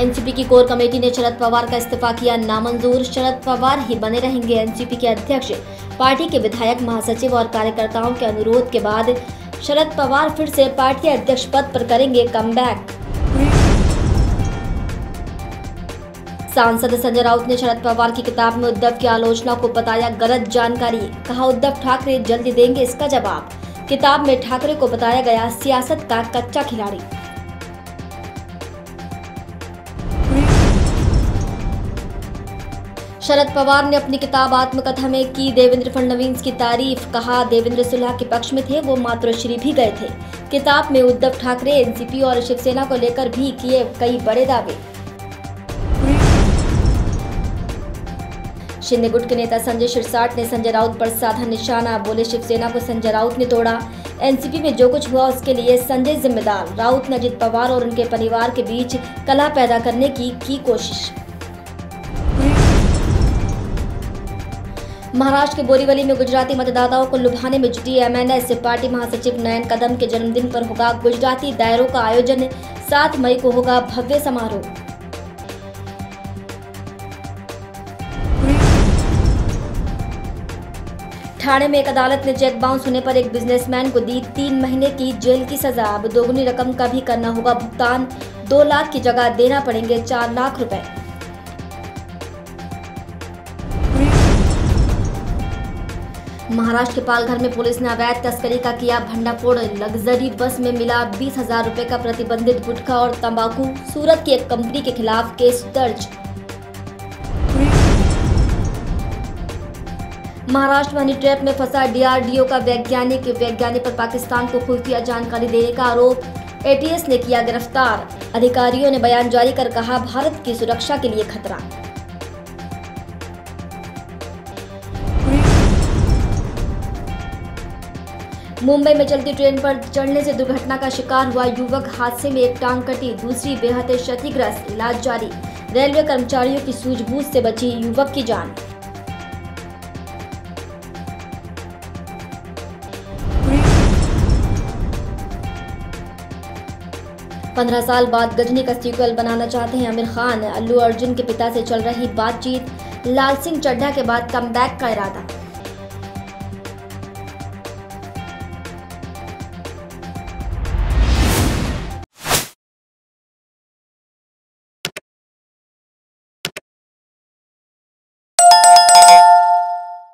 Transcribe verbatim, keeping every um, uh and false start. NCP की core committee ने शरद पवार का इस्तीफा किया नामंजूर। शरद पवार ही बने रहेंगे एनसीपी के अध्यक्ष। पार्टी के विधायक, महासचिव और कार्यकर्ताओं के अनुरोध के बाद शरद पवार फिर से पार्टी अध्यक्ष पद पर करेंगे कमबैक। सांसद संजय राउत ने शरद पवार की किताब में उद्धव की आलोचना को बताया गलत जानकारी। कहा, उद्धव ठाकरे जल्दी देंगे इसका जवाब। किताब में ठाकरे को बताया गया सियासत का कच्चा खिलाड़ी। शरद पवार ने अपनी किताब आत्मकथा में की देवेंद्र फडणवीस की तारीफ। कहा, देवेंद्र सुलह के पक्ष में थे, वो मातोश्री भी गए थे। किताब में उद्धव ठाकरे, एनसीपी और शिवसेना को लेकर भी किए कई बड़े दावे। शिंदे गुट के नेता संजय शिरसाठ ने संजय राउत पर साधा निशाना। बोले, शिवसेना को संजय राउत ने तोड़ा, एनसीपी में जो कुछ हुआ उसके लिए संजय जिम्मेदार। राउत ने अजीत पवार और उनके परिवार के बीच कलह पैदा करने की की कोशिश। महाराष्ट्र के बोरीवली में गुजराती मतदाताओं को लुभाने में जुटी एम एन एस। पार्टी महासचिव नयन कदम के जन्मदिन पर होगा गुजराती दायरों का आयोजन। सात मई को होगा भव्य समारोह। ठाणे में एक अदालत ने चेक बाउंस होने पर एक बिजनेसमैन को दी तीन महीने की जेल की सजा। अब दोगुनी रकम का भी करना होगा भुगतान। दो लाख की जगह देना पड़ेंगे चार लाख रुपए। महाराष्ट्र के पालघर में पुलिस ने अवैध तस्करी का किया भंडाफोड़। लग्जरी बस में मिला बीस हजार रूपए का प्रतिबंधित गुटखा और तंबाकू। सूरत की एक कंपनी के खिलाफ केस दर्ज। महाराष्ट्र में हनी ट्रैप में फंसा डी आर डी ओ का वैज्ञानिक। वैज्ञानिक पर पाकिस्तान को खुफिया जानकारी देने का आरोप। ए टी एस ने किया गिरफ्तार। अधिकारियों ने बयान जारी कर कहा, भारत की सुरक्षा के लिए खतरा। मुंबई में चलती ट्रेन पर चढ़ने से दुर्घटना का शिकार हुआ युवक। हादसे में एक टांग कटी, दूसरी बेहद क्षतिग्रस्त, इलाज जारी। रेलवे कर्मचारियों की सूझबूझ से बची युवक की जान। पंद्रह साल बाद गजनी का सीक्वल बनाना चाहते हैं आमिर खान। अल्लू अर्जुन के पिता से चल रही बातचीत। लाल सिंह चड्ढा के बाद कमबैक का इरादा।